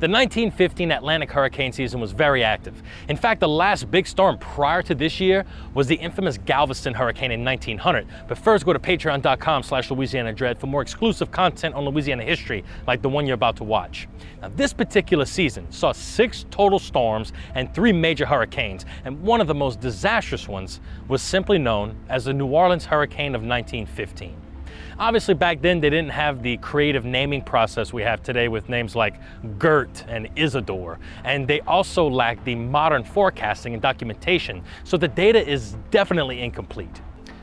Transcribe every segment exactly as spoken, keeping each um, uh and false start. The nineteen fifteen Atlantic hurricane season was very active. In fact, the last big storm prior to this year was the infamous Galveston hurricane in nineteen hundred. But first, go to patreon dot com slash Louisiana Dread for more exclusive content on Louisiana history, like the one you're about to watch. Now, this particular season saw six total storms and three major hurricanes, and one of the most disastrous ones was simply known as the New Orleans Hurricane of nineteen fifteen. Obviously, back then, they didn't have the creative naming process we have today with names like Gert and Isidore, and they also lacked the modern forecasting and documentation, so the data is definitely incomplete.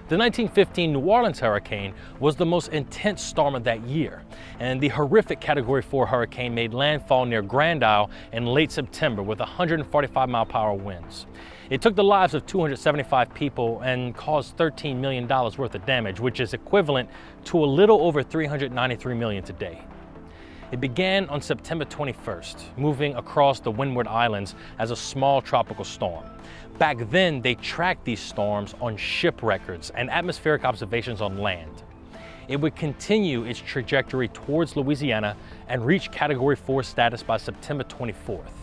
The nineteen fifteen New Orleans hurricane was the most intense storm of that year, and the horrific Category four hurricane made landfall near Grand Isle in late September with one hundred forty-five mile per hour winds. It took the lives of two hundred seventy-five people and caused thirteen million dollars worth of damage, which is equivalent to a little over three hundred ninety-three million dollars today. It began on September twenty-first, moving across the Windward Islands as a small tropical storm. Back then, they tracked these storms on ship records and atmospheric observations on land. It would continue its trajectory towards Louisiana and reach Category four status by September twenty-fourth.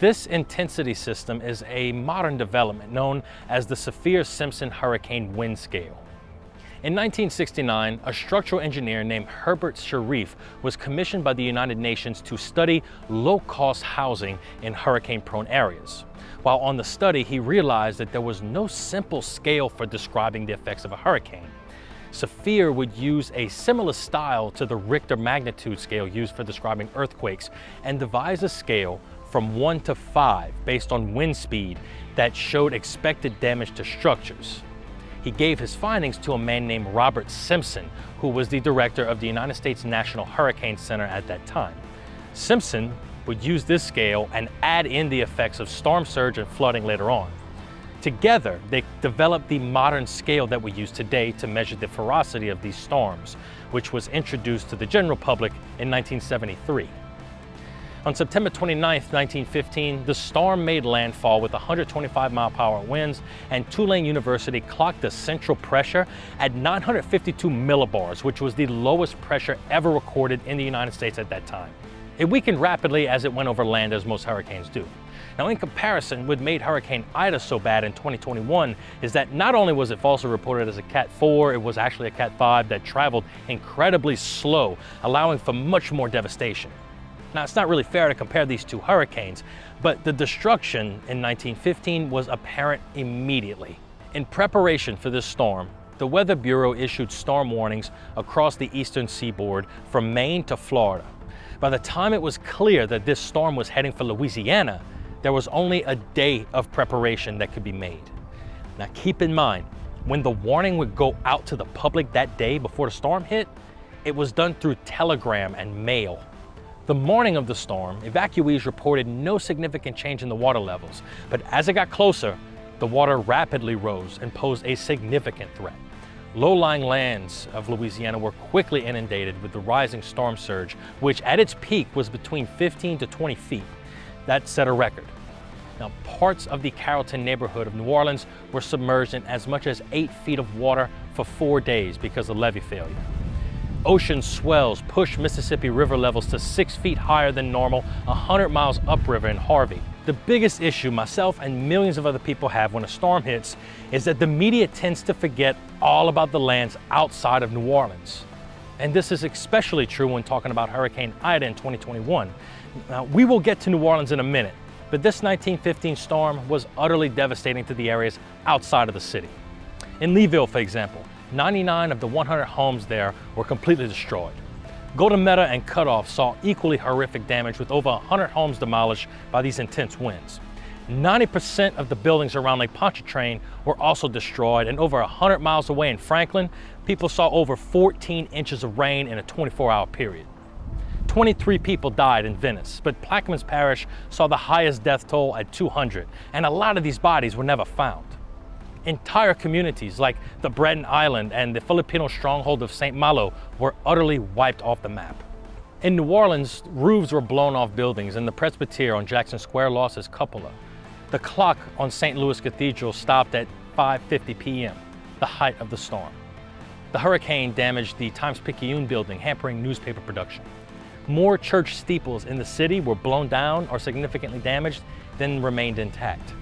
This intensity system is a modern development known as the Saffir-Simpson Hurricane Wind Scale. In nineteen sixty-nine, a structural engineer named Herbert Sharif was commissioned by the United Nations to study low-cost housing in hurricane-prone areas. While on the study, he realized that there was no simple scale for describing the effects of a hurricane. Saffir would use a similar style to the Richter magnitude scale used for describing earthquakes and devise a scale from one to five based on wind speed that showed expected damage to structures. He gave his findings to a man named Robert Simpson, who was the director of the United States National Hurricane Center at that time. Simpson would use this scale and add in the effects of storm surge and flooding later on. Together, they developed the modern scale that we use today to measure the ferocity of these storms, which was introduced to the general public in nineteen seventy-three. On September twenty-ninth, nineteen fifteen, the storm made landfall with one hundred twenty-five mile per hour winds, and Tulane University clocked the central pressure at nine hundred fifty-two millibars, which was the lowest pressure ever recorded in the United States at that time. It weakened rapidly as it went over land, as most hurricanes do. Now, in comparison, what made Hurricane Ida so bad in twenty twenty-one is that not only was it falsely reported as a Cat four, it was actually a Cat five that traveled incredibly slow, allowing for much more devastation. Now, it's not really fair to compare these two hurricanes, but the destruction in nineteen fifteen was apparent immediately. In preparation for this storm, the Weather Bureau issued storm warnings across the eastern seaboard from Maine to Florida. By the time it was clear that this storm was heading for Louisiana, there was only a day of preparation that could be made. Now, keep in mind, when the warning would go out to the public that day before the storm hit, it was done through telegram and mail. The morning of the storm, evacuees reported no significant change in the water levels, but as it got closer, the water rapidly rose and posed a significant threat. Low-lying lands of Louisiana were quickly inundated with the rising storm surge, which at its peak was between fifteen to twenty feet. That set a record. Now, parts of the Carrollton neighborhood of New Orleans were submerged in as much as eight feet of water for four days because of levee failure. Ocean swells pushed Mississippi River levels to six feet higher than normal, one hundred miles upriver in Harvey. The biggest issue myself and millions of other people have when a storm hits is that the media tends to forget all about the lands outside of New Orleans. And this is especially true when talking about Hurricane Ida in twenty twenty-one. Now, we will get to New Orleans in a minute, but this nineteen fifteen storm was utterly devastating to the areas outside of the city. In Leeville, for example, ninety-nine of the one hundred homes there were completely destroyed. Golden Meadow and Cutoff saw equally horrific damage with over one hundred homes demolished by these intense winds. ninety percent of the buildings around Lake Pontchartrain were also destroyed, and over one hundred miles away in Franklin, people saw over fourteen inches of rain in a twenty-four hour period. twenty-three people died in Venice, but Plaquemines Parish saw the highest death toll at two hundred, and a lot of these bodies were never found. Entire communities like the Breton Island and the Filipino stronghold of Saint Malo were utterly wiped off the map. In New Orleans, roofs were blown off buildings, and the Presbytère on Jackson Square lost its cupola. The clock on Saint Louis Cathedral stopped at five fifty p m, the height of the storm. The hurricane damaged the Times-Picayune building, hampering newspaper production. more church steeples in the city were blown down or significantly damaged than remained intact.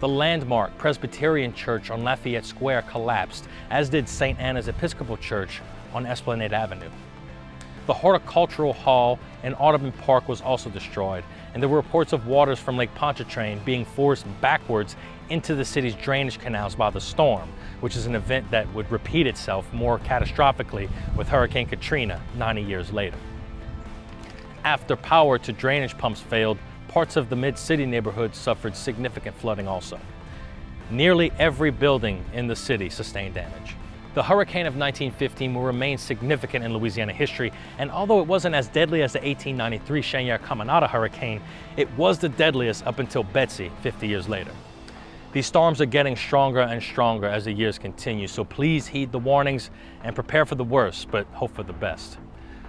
The landmark Presbyterian Church on Lafayette Square collapsed, as did Saint Anna's Episcopal Church on Esplanade Avenue. The Horticultural Hall and Audubon Park was also destroyed, and there were reports of waters from Lake Pontchartrain being forced backwards into the city's drainage canals by the storm, which is an event that would repeat itself more catastrophically with Hurricane Katrina ninety years later. After power to drainage pumps failed, parts of the mid-city neighborhood suffered significant flooding also. Nearly every building in the city sustained damage. The Hurricane of nineteen fifteen will remain significant in Louisiana history, and although it wasn't as deadly as the eighteen ninety-three Chanière-Caminada hurricane, it was the deadliest up until Betsy fifty years later. These storms are getting stronger and stronger as the years continue, so please heed the warnings and prepare for the worst, but hope for the best.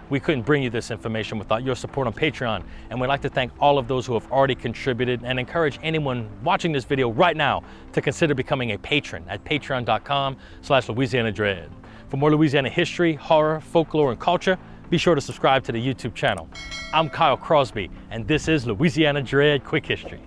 We couldn't bring you this information without your support on Patreon, and we'd like to thank all of those who have already contributed and encourage anyone watching this video right now to consider becoming a patron at patreon.com slash Louisiana Dread. For more Louisiana history, horror, folklore, and culture, be sure to subscribe to the YouTube channel. I'm Kyle Crosby, and this is Louisiana Dread Quick History.